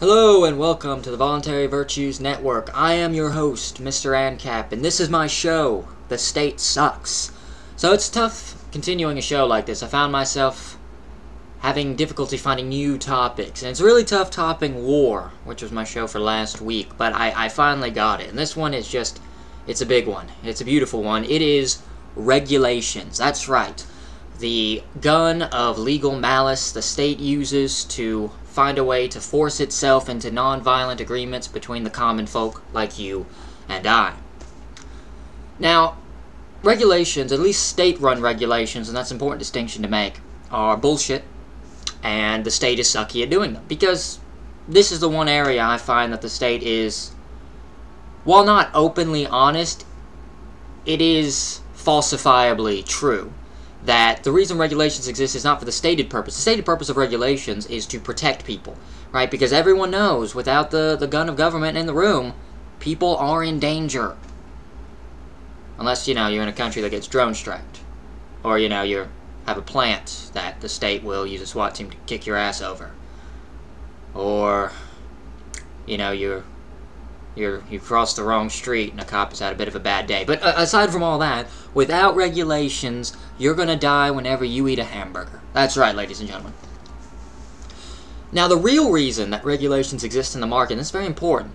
Hello and welcome to the Voluntary Virtues Network. I am your host, Mr. Ancap, and this is my show, The State Sucks. So it's tough continuing a show like this. I found myself having difficulty finding new topics, and it's really tough topping war, which was my show for last week, but I finally got it. And this one is just, it's a big one. It's a beautiful one. It is regulations. That's right. The gun of legal malice the state uses to find a way to force itself into non-violent agreements between the common folk like you and I. Now, regulations, at least state-run regulations, and that's an important distinction to make, are bullshit, and the state is sucky at doing them, because this is the one area I find that the state is, while not openly honest, it is falsifiably true. That the reason regulations exist is not for the stated purpose. The stated purpose of regulations is to protect people, right? Because everyone knows, without the gun of government in the room, people are in danger. Unless, you know, you're in a country that gets drone-striked. Or, you know, you have a plant that the state will use a SWAT team to kick your ass over. Or, you know, you cross the wrong street and a cop has had a bit of a bad day. But aside from all that, without regulations, you're gonna die whenever you eat a hamburger. That's right, ladies and gentlemen. Now, the real reason that regulations exist in the market, and it's very important,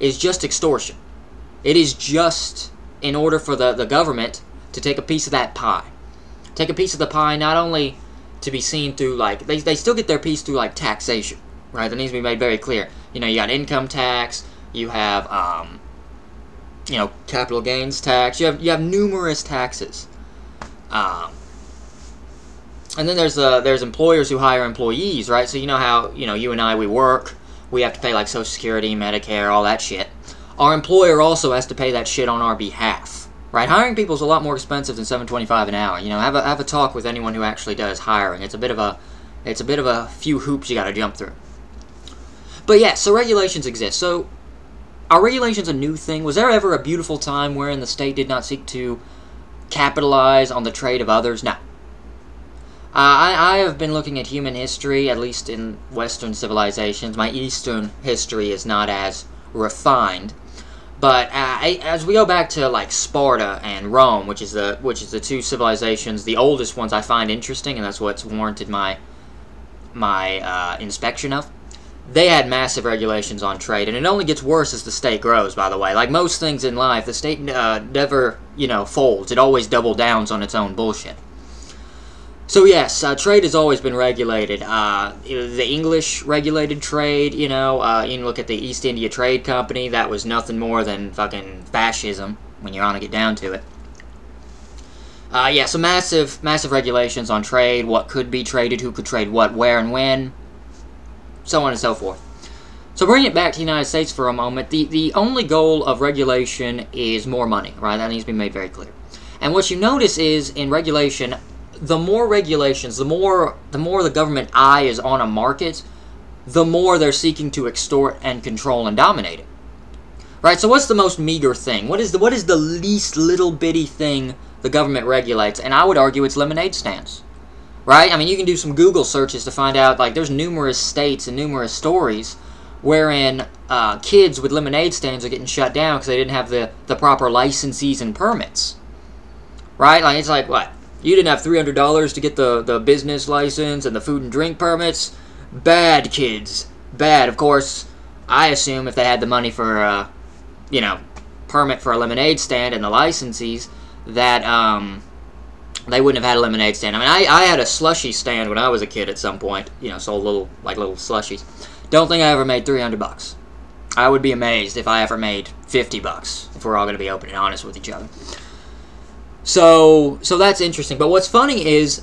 is just extortion. It is just in order for the government to take a piece of that pie. Take a piece of the pie, not only to be seen through, like, they still get their piece through, like, taxation, right? That needs to be made very clear. You know, you got income tax, you have, you know, capital gains tax. You have numerous taxes, and then there's employers who hire employees, right? So you know how, you know, you and I, we work, we have to pay like Social Security, Medicare, all that shit. Our employer also has to pay that shit on our behalf, right? Hiring people is a lot more expensive than $7.25 an hour. You know, have a talk with anyone who actually does hiring. It's a bit of a few hoops you got to jump through. But yeah, so regulations exist. So, are regulations a new thing? Was there ever a beautiful time wherein the state did not seek to capitalize on the trade of others? No. I have been looking at human history, at least in Western civilizations. My Eastern history is not as refined, but as we go back to like Sparta and Rome, which is the two civilizations, the oldest ones I find interesting, and that's what's warranted my inspection of. They had massive regulations on trade, and it only gets worse as the state grows, by the way. Like most things in life, the state never, you know, folds. It always double downs on its own bullshit. So yes, trade has always been regulated. The English regulated trade, you know. You can look at the East India Trade Company. That was nothing more than fucking fascism, when you want to get down to it. Yeah, so massive regulations on trade, what could be traded, who could trade what, where, and when. So on and so forth. So bringing it back to the United States for a moment, the only goal of regulation is more money, right? That needs to be made very clear. And what you notice is, in regulation, the more regulations, the more the government eye is on a market, the more they're seeking to extort and control and dominate it. Right? So what's the most meager thing? What is the least little bitty thing the government regulates? And I would argue it's lemonade stands. Right? I mean, you can do some Google searches to find out, like, there's numerous states and numerous stories wherein kids with lemonade stands are getting shut down because they didn't have the proper licensees and permits. Right? Like, it's like, what? You didn't have $300 to get the business license and the food and drink permits? Bad kids. Bad. Of course, I assume if they had the money for, you know, permit for a lemonade stand and the licensees, that, they wouldn't have had a lemonade stand. I mean, I had a slushy stand when I was a kid at some point. You know, sold little slushies. Don't think I ever made 300 bucks. I would be amazed if I ever made 50 bucks, if we're all going to be open and honest with each other. So that's interesting. But what's funny is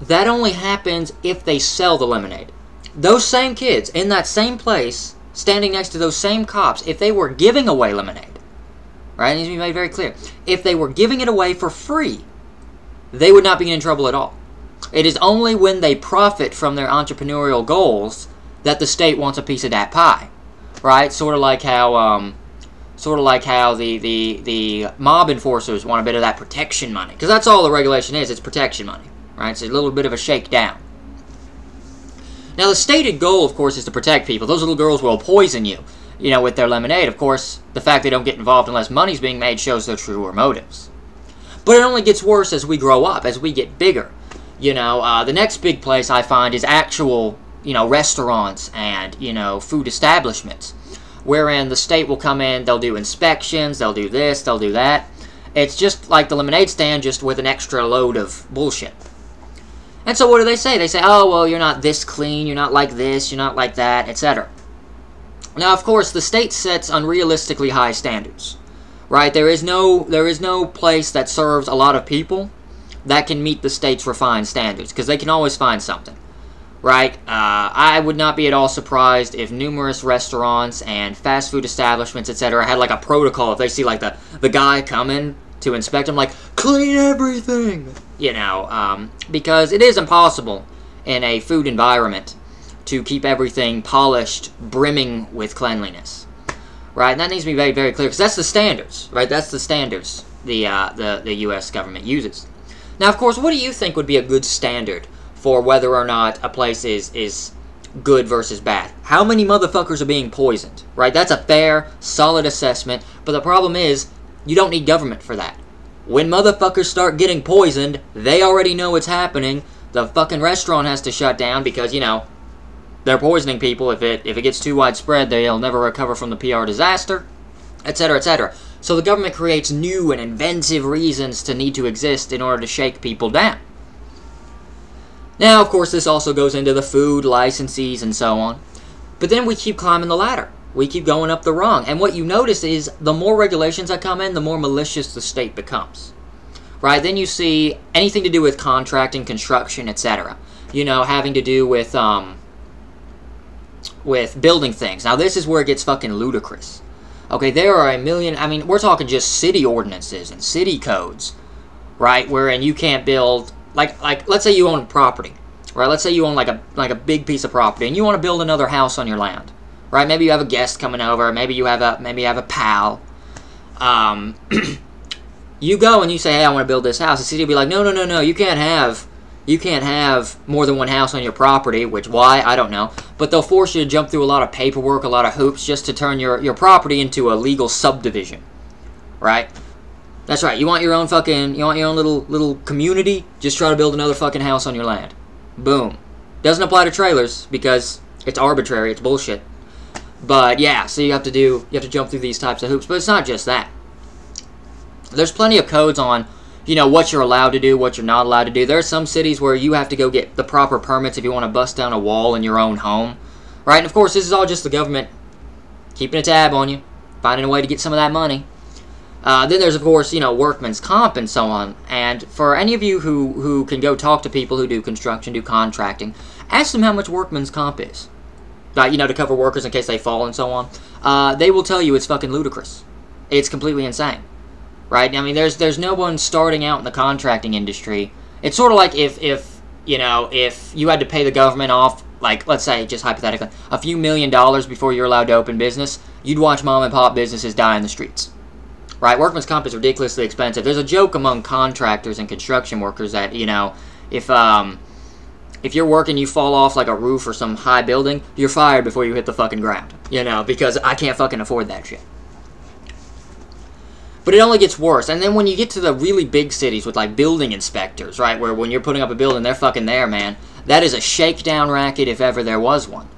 that only happens if they sell the lemonade. Those same kids in that same place, standing next to those same cops, if they were giving away lemonade, right? It needs to be made very clear. If they were giving it away for free, they would not be in trouble at all. It is only when they profit from their entrepreneurial goals that the state wants a piece of that pie, right? Sort of like how the mob enforcers want a bit of that protection money, because that's all the regulation is. It's protection money, right? It's a little bit of a shakedown. Now, the stated goal, of course, is to protect people. Those little girls will poison you, you know, with their lemonade. Of course, the fact they don't get involved unless money's being made shows their truer motives. But it only gets worse as we grow up, as we get bigger. You know, the next big place I find is actual, you know, restaurants and, you know, food establishments, wherein the state will come in, they'll do inspections, they'll do this, they'll do that. It's just like the lemonade stand, just with an extra load of bullshit. And so what do they say? They say, oh, well, you're not this clean, you're not like this, you're not like that, etc. Now, of course, the state sets unrealistically high standards, right? There is no place that serves a lot of people that can meet the state's refined standards, because they can always find something, right? I would not be at all surprised if numerous restaurants and fast food establishments, etc., had like a protocol. If they see like the guy coming to inspect them, like, clean everything, you know, because it is impossible in a food environment to keep everything polished, brimming with cleanliness, right? And that needs to be very, very clear, because that's the standards, right? That's the standards the U.S. government uses. Now, of course, what do you think would be a good standard for whether or not a place is good versus bad? How many motherfuckers are being poisoned, right? That's a fair, solid assessment, but the problem is you don't need government for that. When motherfuckers start getting poisoned, they already know it's happening. The fucking restaurant has to shut down because, you know, they're poisoning people. If it gets too widespread, they'll never recover from the PR disaster, etc., etc. So the government creates new and inventive reasons to need to exist in order to shake people down. Now, of course, this also goes into the food, licensees, and so on. But then we keep climbing the ladder. We keep going up the rung. And what you notice is the more regulations that come in, the more malicious the state becomes, right? Then you see anything to do with contracting, construction, etc. You know, having to do with building things. Now, this is where it gets fucking ludicrous. Okay, there are a million, I mean, we're talking just city ordinances and city codes, right? Wherein you can't build, like let's say you own property, right? Let's say you own like a big piece of property and you want to build another house on your land, right? Maybe you have a guest coming over, maybe you have a pal. You go and you say, hey, I want to build this house. The city will be like, no, no, no, no, you can't have more than one house on your property, which why, I don't know. But they'll force you to jump through a lot of paperwork, a lot of hoops, just to turn your property into a legal subdivision, right? That's right, you want your own little community, just try to build another fucking house on your land. Boom. Doesn't apply to trailers, because it's arbitrary, it's bullshit. But yeah, so you have to jump through these types of hoops, but it's not just that. There's plenty of codes on, you know, what you're allowed to do, what you're not allowed to do. There are some cities where you have to go get the proper permits if you want to bust down a wall in your own home, right? And of course, this is all just the government keeping a tab on you, finding a way to get some of that money. Then there's, of course, you know, workman's comp and so on. And for any of you who can go talk to people who do construction, do contracting, ask them how much workman's comp is, you know, to cover workers in case they fall and so on. They will tell you it's fucking ludicrous. It's completely insane, right? I mean, there's no one starting out in the contracting industry. It's sort of like if you had to pay the government off, like, let's say, just hypothetically, a few $1 million before you're allowed to open business, you'd watch mom and pop businesses die in the streets. Right, workman's comp is ridiculously expensive. There's a joke among contractors and construction workers that, you know, if you're working, you fall off like a roof or some high building, you're fired before you hit the fucking ground. You know, because I can't fucking afford that shit. But it only gets worse. And then when you get to the really big cities with, like, building inspectors, right, where when you're putting up a building, they're fucking there, man. That is a shakedown racket if ever there was one.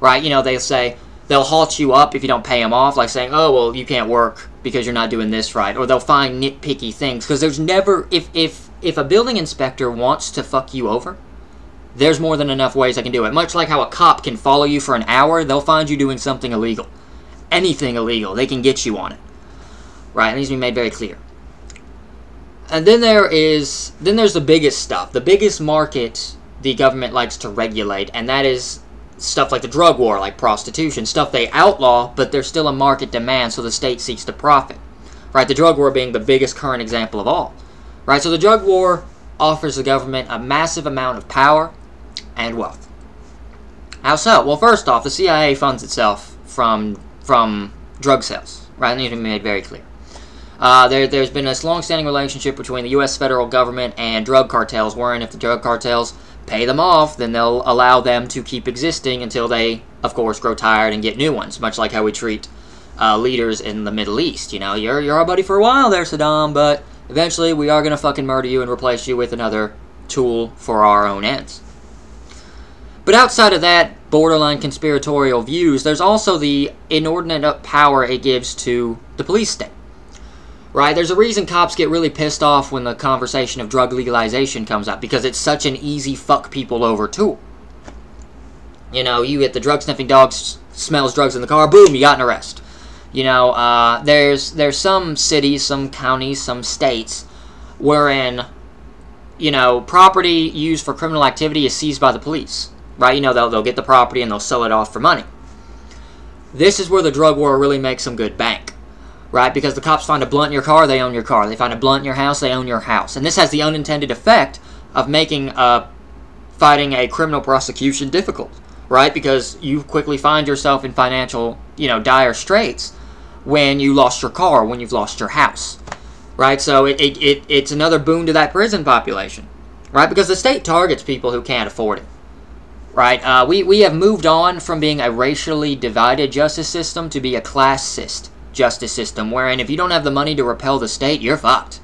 Right, you know, they'll say, they'll halt you up if you don't pay them off, like saying, oh, well, you can't work because you're not doing this right, or they'll find nitpicky things, because there's never, if a building inspector wants to fuck you over, there's more than enough ways I can do it. Much like how a cop can follow you for an hour, they'll find you doing something illegal. Anything illegal, they can get you on it. Right, it needs to be made very clear. And then there's the biggest stuff, the biggest market the government likes to regulate, and that is stuff like the drug war, like prostitution, stuff they outlaw, but there's still a market demand, so the state seeks to profit. Right, the drug war being the biggest current example of all. Right, so the drug war offers the government a massive amount of power and wealth. How so? Well, first off, the CIA funds itself from drug sales. Right, that needs to be made very clear. There's been this long-standing relationship between the U.S. federal government and drug cartels, wherein if the drug cartels pay them off, then they'll allow them to keep existing until they, of course, grow tired and get new ones, much like how we treat leaders in the Middle East. You know, you're our buddy for a while there, Saddam, but eventually we are going to fucking murder you and replace you with another tool for our own ends. But outside of that borderline conspiratorial views, there's also the inordinate power it gives to the police state. Right? There's a reason cops get really pissed off when the conversation of drug legalization comes up, because it's such an easy fuck people over tool. You know, you get the drug-sniffing dog smells drugs in the car, boom, you got an arrest. You know, there's some cities, some counties, some states wherein, you know, property used for criminal activity is seized by the police. Right? You know, they'll get the property and they'll sell it off for money. This is where the drug war really makes some good bank. Right? Because the cops find a blunt in your car, they own your car. They find a blunt in your house, they own your house. And this has the unintended effect of making fighting a criminal prosecution difficult. Right? Because you quickly find yourself in financial, you know, dire straits when you lost your car, when you've lost your house. Right? So it's another boon to that prison population. Right? Because the state targets people who can't afford it. Right? We have moved on from being a racially divided justice system to be a classist justice system, wherein if you don't have the money to repel the state, you're fucked.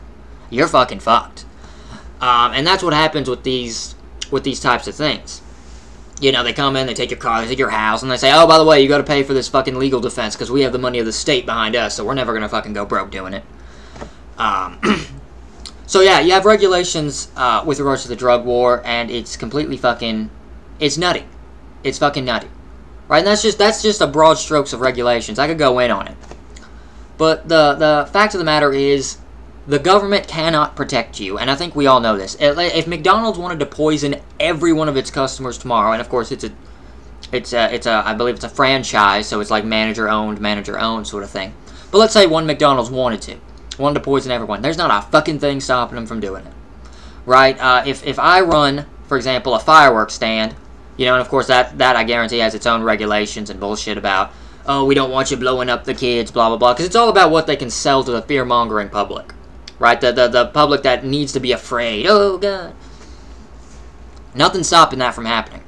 You're fucking fucked. And that's what happens with these types of things. You know, they come in, they take your car, they take your house, and they say, oh, by the way, you got to pay for this fucking legal defense because we have the money of the state behind us, so we're never going to fucking go broke doing it. So yeah, you have regulations with regards to the drug war, and it's completely fucking... it's nutty. It's fucking nutty. Right? And that's just a broad strokes of regulations. I could go in on it. But the fact of the matter is, the government cannot protect you, and I think we all know this. If McDonald's wanted to poison every one of its customers tomorrow, and of course it's a I believe it's a franchise, so it's like manager owned sort of thing. But let's say one McDonald's wanted to poison everyone. There's not a fucking thing stopping them from doing it, right? If I run, for example, a fireworks stand, you know, and of course that I guarantee has its own regulations and bullshit about, oh, we don't want you blowing up the kids, blah blah blah, because it's all about what they can sell to the fear-mongering public. Right, the public that needs to be afraid. Oh, God. Nothing's stopping that from happening.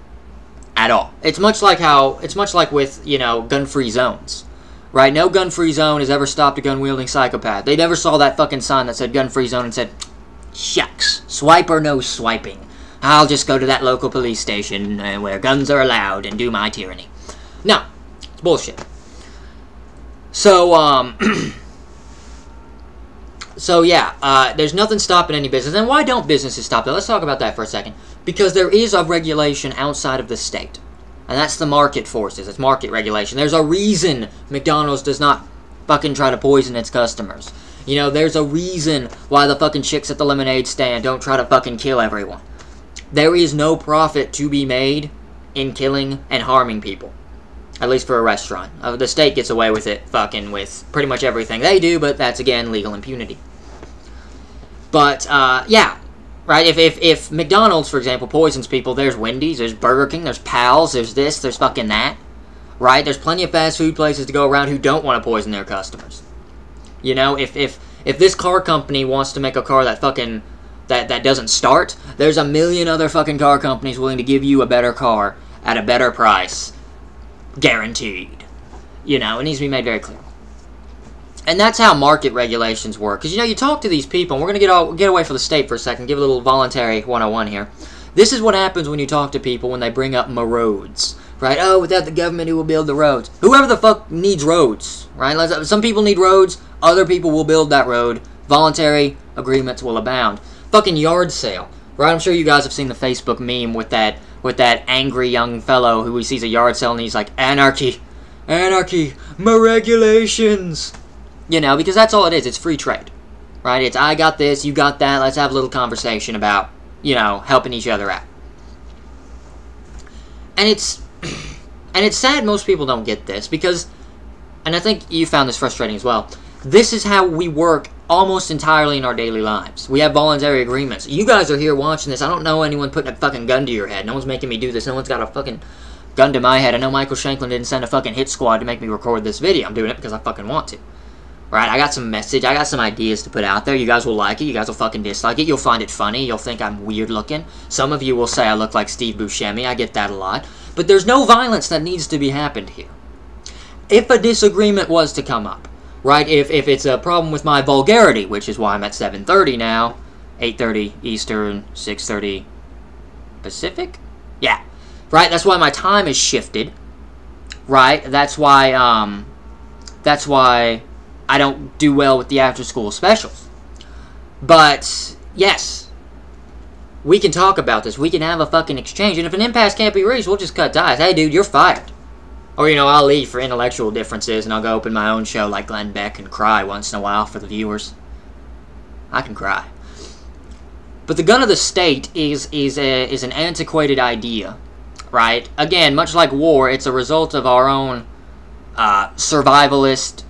At all. It's much like with, you know, gun-free zones. Right? No gun-free zone has ever stopped a gun-wielding psychopath. They never saw that fucking sign that said gun-free zone and said, shucks, swipe or no swiping. I'll just go to that local police station where guns are allowed and do my tyranny. No. It's bullshit. So, So yeah, there's nothing stopping any business. And why don't businesses stop that? Let's talk about that for a second. Because there is a regulation outside of the state. And that's the market forces. It's market regulation. There's a reason McDonald's does not fucking try to poison its customers. You know, there's a reason why the fucking chicks at the lemonade stand don't try to fucking kill everyone. There is no profit to be made in killing and harming people. At least for a restaurant. The state gets away with it fucking with pretty much everything they do, but that's, again, legal impunity. But, yeah, right? If McDonald's, for example, poisons people, there's Wendy's, there's Burger King, there's Pals, there's this, there's fucking that, right? There's plenty of fast food places to go around who don't want to poison their customers. You know, if this car company wants to make a car that fucking, that doesn't start, there's a million other fucking car companies willing to give you a better car at a better price. Guaranteed. You know, it needs to be made very clear. And that's how market regulations work. Because, you know, you talk to these people, and we're going to get away from the state for a second, give a little voluntary 101 here. This is what happens when you talk to people when they bring up roads, right? Oh, without the government, who will build the roads? Whoever the fuck needs roads, right? Some people need roads, other people will build that road. Voluntary agreements will abound. Fucking yard sale, right? I'm sure you guys have seen the Facebook meme with that angry young fellow who he sees a yard sale and he's like, anarchy, anarchy, my regulations. You know, because that's all it is. It's free trade, right? It's I got this, you got that. Let's have a little conversation about, you know, helping each other out. And it's sad most people don't get this because, and I think you found this frustrating as well, this is how we work almost entirely in our daily lives. We have voluntary agreements. You guys are here watching this. I don't know anyone putting a fucking gun to your head. No one's making me do this. No one's got a fucking gun to my head. I know Michael Shanklin didn't send a fucking hit squad to make me record this video. I'm doing it because I fucking want to. Right? I got some message. I got some ideas to put out there. You guys will like it. You guys will fucking dislike it. You'll find it funny. You'll think I'm weird looking. Some of you will say I look like Steve Buscemi. I get that a lot. But there's no violence that needs to be happened here. If a disagreement was to come up, right? If it's a problem with my vulgarity, which is why I'm at 7:30 now, 8:30 Eastern, 6:30 Pacific? Yeah. Right? That's why my time is shifted. Right? That's why I don't do well with the after-school specials. But, yes, we can talk about this. We can have a fucking exchange. And if an impasse can't be reached, we'll just cut ties. Hey, dude, you're fired. Or, you know, I'll leave for intellectual differences, and I'll go open my own show like Glenn Beck and cry once in a while for the viewers. I can cry. But the gun of the state is an antiquated idea, right? Again, much like war, it's a result of our own survivalist,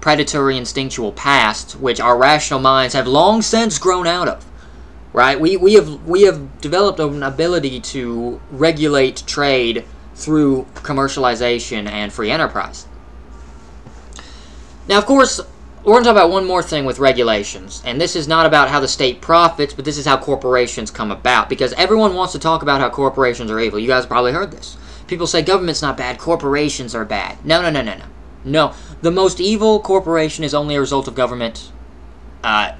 predatory instinctual past, which our rational minds have long since grown out of, right? We have developed an ability to regulate trade through commercialization and free enterprise. Now, of course, we're going to talk about one more thing with regulations, and this is not about how the state profits, but this is how corporations come about, because everyone wants to talk about how corporations are evil. You guys probably heard this. People say government's not bad, corporations are bad. No, no, no, no, no. No, the most evil corporation is only a result of government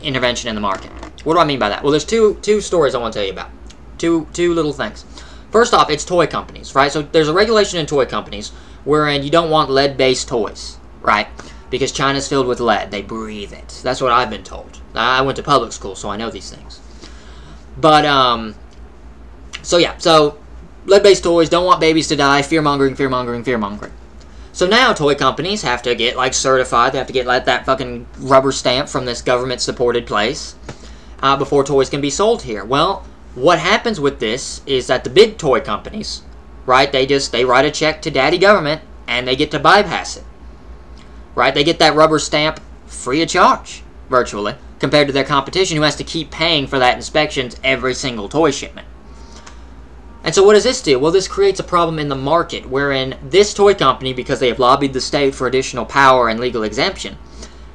intervention in the market. What do I mean by that? Well, there's two stories I want to tell you about. Two little things. First off, it's toy companies, right? So there's a regulation in toy companies wherein you don't want lead-based toys, right? Because China's filled with lead. They breathe it. That's what I've been told. I went to public school, so I know these things. But, so yeah, so lead-based toys, don't want babies to die, fear-mongering, fear-mongering, fear-mongering. So now toy companies have to get, like, certified. They have to get, like, that fucking rubber stamp from this government-supported place before toys can be sold here. Well, what happens with this is that the big toy companies, right, they write a check to daddy government, and they get to bypass it, right? They get that rubber stamp free of charge, virtually, compared to their competition, who has to keep paying for that inspections every single toy shipment. And so what does this do? Well, this creates a problem in the market wherein this toy company, because they have lobbied the state for additional power and legal exemption,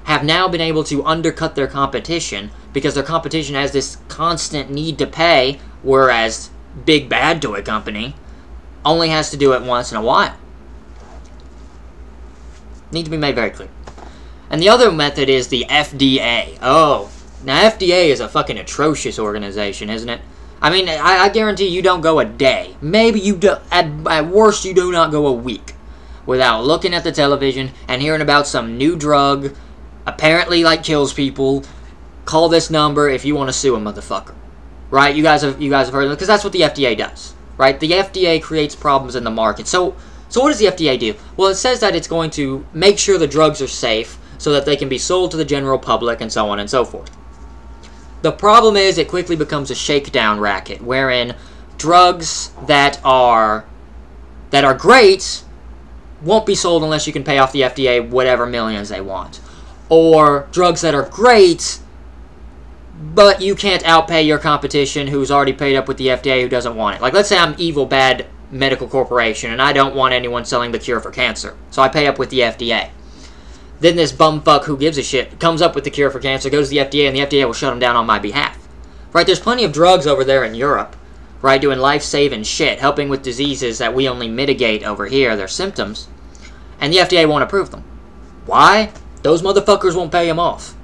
have now been able to undercut their competition because their competition has this constant need to pay, whereas big bad toy company only has to do it once in a while. Need to be made very clear. And the other method is the FDA. Oh, now FDA is a fucking atrocious organization, isn't it? I mean, I guarantee you don't go a day. Maybe you do, at worst, you do not go a week without looking at the television and hearing about some new drug, apparently, like, kills people. Call this number if you want to sue a motherfucker, right? You guys have heard of it, because that's what the FDA does, right? The FDA creates problems in the market. So what does the FDA do? Well, it says that it's going to make sure the drugs are safe so that they can be sold to the general public and so on and so forth. The problem is it quickly becomes a shakedown racket, wherein drugs that are great won't be sold unless you can pay off the FDA whatever millions they want. Or drugs that are great, but you can't outpay your competition who's already paid up with the FDA who doesn't want it. Like, let's say I'm evil, bad medical corporation, and I don't want anyone selling the cure for cancer, so I pay up with the FDA. Then this bumfuck who gives a shit comes up with the cure for cancer, goes to the FDA, and the FDA will shut him down on my behalf. Right, there's plenty of drugs over there in Europe, right, doing life-saving shit, helping with diseases that we only mitigate over here, their symptoms, and the FDA won't approve them. Why? Those motherfuckers won't pay them off.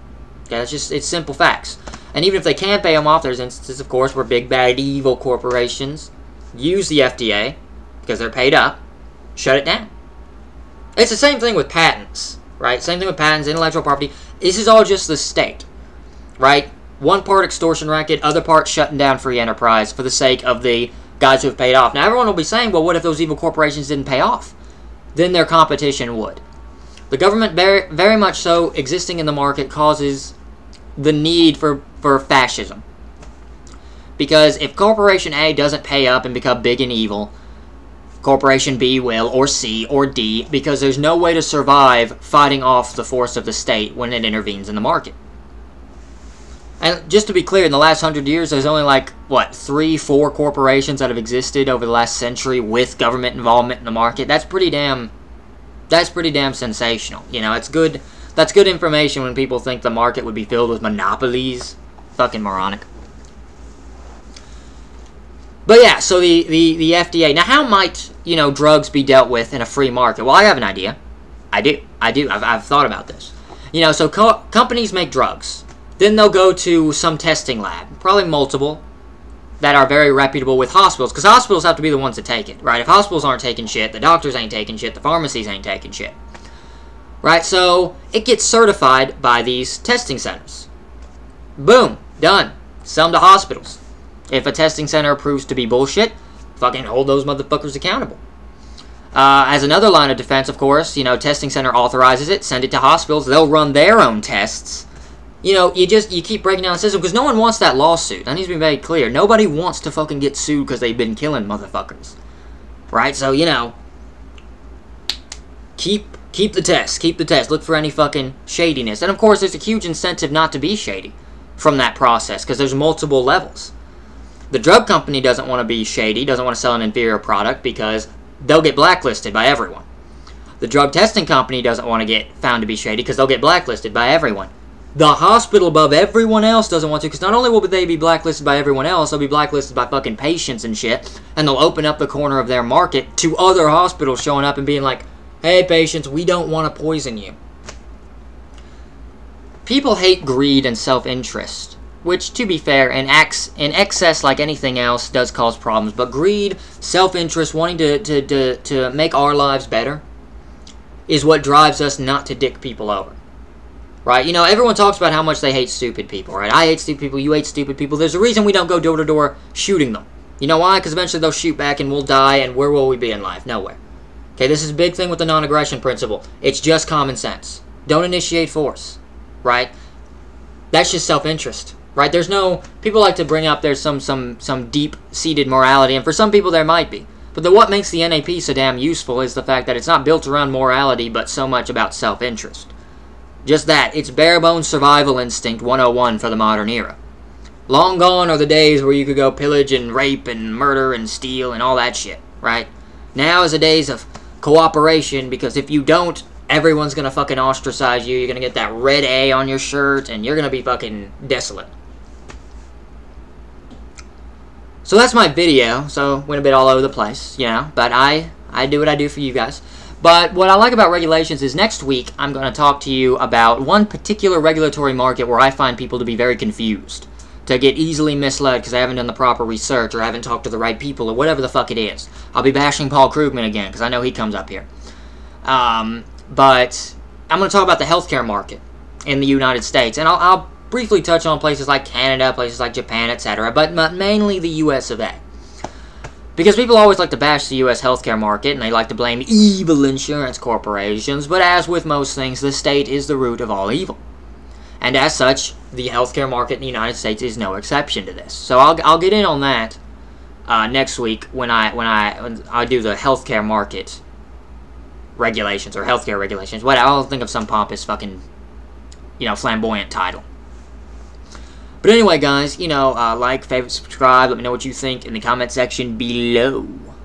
Okay, that's just, it's simple facts. And even if they can pay them off, there's instances, of course, where big, bad, evil corporations use the FDA, because they're paid up, shut it down. It's the same thing with patents. Right? Same thing with patents, intellectual property. This is all just the state, right? One part extortion racket, other part shutting down free enterprise for the sake of the guys who have paid off. Now, everyone will be saying, well, what if those evil corporations didn't pay off? Then their competition would. The government, very, very much so, existing in the market, causes the need for fascism. Because if Corporation A doesn't pay up and become big and evil, Corporation B will, or C, or D, because there's no way to survive fighting off the force of the state when it intervenes in the market. And just to be clear, in the last 100 years, there's only like, what, 3-4 corporations that have existed over the last century with government involvement in the market. That's pretty damn sensational. You know, it's good. That's good information when people think the market would be filled with monopolies. Fucking moronic. But yeah, so the FDA. Now, how might, you know, drugs be dealt with in a free market? Well, I have an idea. I do. I've thought about this. You know, so companies make drugs. Then they'll go to some testing lab, probably multiple, that are very reputable with hospitals, because hospitals have to be the ones that take it, right? If hospitals aren't taking shit, the doctors ain't taking shit, the pharmacies ain't taking shit, right? So it gets certified by these testing centers. Boom. Done. Sell them to hospitals. If a testing center proves to be bullshit, fucking hold those motherfuckers accountable. As another line of defense, of course, you know, testing center authorizes it, send it to hospitals, they'll run their own tests. You know, you keep breaking down the system, because no one wants that lawsuit. That needs to be made clear. Nobody wants to fucking get sued because they've been killing motherfuckers. Right? So, you know, keep the test. Keep the test. Look for any fucking shadiness. And, of course, there's a huge incentive not to be shady from that process, because there's multiple levels. The drug company doesn't want to be shady, doesn't want to sell an inferior product, because they'll get blacklisted by everyone. The drug testing company doesn't want to get found to be shady, because they'll get blacklisted by everyone. The hospital above everyone else doesn't want to, because not only will they be blacklisted by everyone else, they'll be blacklisted by fucking patients and shit, and they'll open up the corner of their market to other hospitals showing up and being like, hey, patients, we don't want to poison you. People hate greed and self-interest, which, to be fair, in excess, like anything else, does cause problems. But greed, self-interest, wanting to make our lives better is what drives us not to dick people over. Right? You know, everyone talks about how much they hate stupid people, right? I hate stupid people, you hate stupid people. There's a reason we don't go door-to-door shooting them. You know why? Because eventually they'll shoot back and we'll die, and where will we be in life? Nowhere. Okay, this is a big thing with the non-aggression principle. It's just common sense. Don't initiate force, right? That's just self-interest. Right, there's no, people like to bring up there's some deep-seated morality, and for some people there might be. But what makes the NAP so damn useful is the fact that it's not built around morality, but so much about self-interest. Just that, it's bare-bones survival instinct 101 for the modern era. Long gone are the days where you could go pillage and rape and murder and steal and all that shit, right? Now is the days of cooperation, because if you don't, everyone's gonna fucking ostracize you, you're gonna get that red A on your shirt, and you're gonna be fucking desolate. So that's my video, so went a bit all over the place, you know, but I do what I do for you guys. But what I like about regulations is next week I'm going to talk to you about one particular regulatory market where I find people to be very confused, to get easily misled because I haven't done the proper research or I haven't talked to the right people or whatever the fuck it is. I'll be bashing Paul Krugman again because I know he comes up here. But I'm going to talk about the healthcare market in the United States, and I'll briefly touch on places like Canada, places like Japan, etc., but mainly the U.S. of A. Because people always like to bash the U.S. healthcare market, and they like to blame evil insurance corporations, but as with most things, the state is the root of all evil. And as such, the healthcare market in the United States is no exception to this. So I'll get in on that next week when I do the healthcare market regulations, or healthcare regulations. What, I'll think of some pompous fucking, you know, flamboyant title. But anyway, guys, you know, like, favorite, subscribe. Let me know what you think in the comment section below.